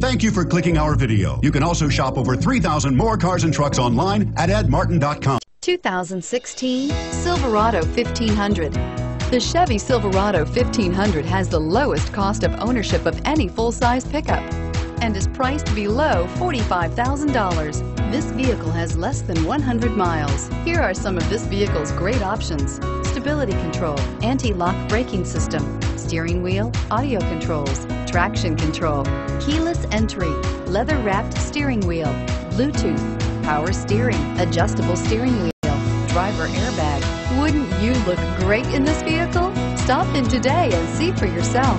Thank you for clicking our video. You can also shop over 3,000 more cars and trucks online at edmartin.com. 2016 Silverado 1500. The Chevy Silverado 1500 has the lowest cost of ownership of any full-size pickup and is priced below $45,000. This vehicle has less than 100 miles. Here are some of this vehicle's great options: stability control, anti-lock braking system, steering wheel audio controls, traction control, keyless entry, leather-wrapped steering wheel, Bluetooth, power steering, adjustable steering wheel, driver airbag. Wouldn't you look great in this vehicle? Stop in today and see for yourself.